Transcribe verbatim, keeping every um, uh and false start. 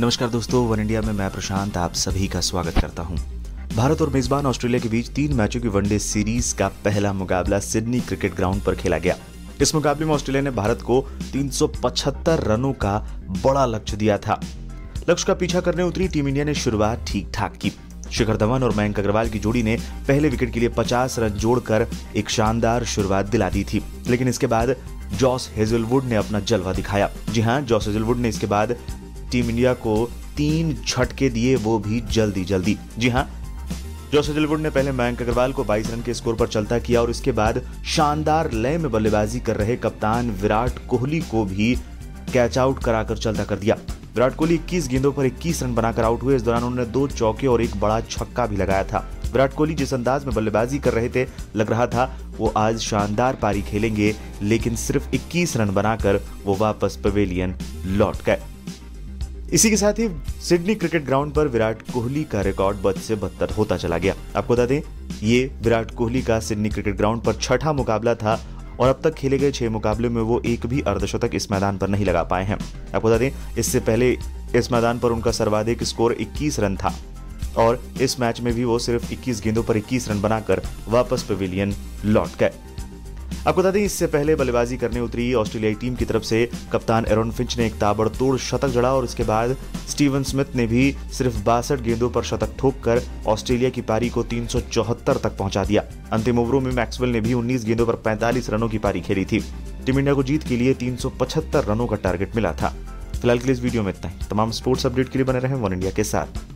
नमस्कार दोस्तों, one India में मैं प्रशांत आप सभी का स्वागत करता हूं। भारत और मेजबान ऑस्ट्रेलिया के बीच तीन मैचों की वनडे सीरीज का पहला मुकाबला सिडनी क्रिकेट ग्राउंड पर खेला गया। इस मुकाबले में ऑस्ट्रेलिया ने भारत को तीन सौ पचहत्तर रनों का बड़ा लक्ष्य दिया था। लक्ष्य का पीछा करने उतरी टीम इंडिया ने शुरुआत ठीक ठाक की। शिखर धवन और मयंक अग्रवाल की जोड़ी ने पहले विकेट के लिए पचास रन जोड़कर एक शानदार शुरुआत दिला दी थी, लेकिन इसके बाद जॉश हेजलवुड ने अपना जलवा दिखाया। जी हाँ, जॉश हेजलवुड ने इसके बाद टीम इंडिया को तीन झटके दिए, वो भी जल्दी जल्दी। जी हाँ, जॉश हेजलवुड ने पहले मयंक अग्रवाल को बाईस रन के स्कोर पर चलता किया और इसके बाद शानदार लय में बल्लेबाजी कर रहे कप्तान विराट कोहली को भी कैच आउट कराकर चलता कर दिया। विराट कोहली इक्कीस गेंदों पर इक्कीस रन बनाकर आउट हुए। इस दौरान उन्होंने दो चौके और एक बड़ा छक्का भी लगाया था। विराट कोहली जिस अंदाज में बल्लेबाजी कर रहे थे, लग रहा था वो आज शानदार पारी खेलेंगे, लेकिन सिर्फ इक्कीस रन बनाकर वो वापस पवेलियन लौट गए। इसी के साथ ही सिडनी क्रिकेट ग्राउंड पर विराट कोहली का रिकॉर्ड बद से बदतर होता चला गया। आपको बता दें, ये विराट कोहली का सिडनी क्रिकेट ग्राउंड पर छठा मुकाबला था और अब तक खेले गए छह मुकाबले में वो एक भी अर्धशतक इस मैदान पर नहीं लगा पाए हैं। आपको बता दें, इससे पहले इस मैदान पर उनका सर्वाधिक स्कोर इक्कीस रन था और इस मैच में भी वो सिर्फ इक्कीस गेंदों पर इक्कीस रन बनाकर वापस पवेलियन लौट गए। आपको बता दें, इससे पहले बल्लेबाजी करने उतरी ऑस्ट्रेलियाई टीम की तरफ से कप्तान एरन फिंच ने एक ताबड़तोड़ शतक जड़ा और इसके बाद स्टीवन स्मिथ ने भी सिर्फ बासठ गेंदों पर शतक ठोककर ऑस्ट्रेलिया की पारी को तीन सौ चौहत्तर तक पहुंचा दिया। अंतिम ओवरों में मैक्सवेल ने भी उन्नीस गेंदों पर पैंतालीस रनों की पारी खेली थी। टीम इंडिया को जीत के लिए तीन सौ पचहत्तर रनों का टारगेट मिला था। फिलहाल के लिए इस वीडियो में इतना ही। तमाम स्पोर्ट्स अपडेट के लिए बने रहें वन इंडिया के साथ।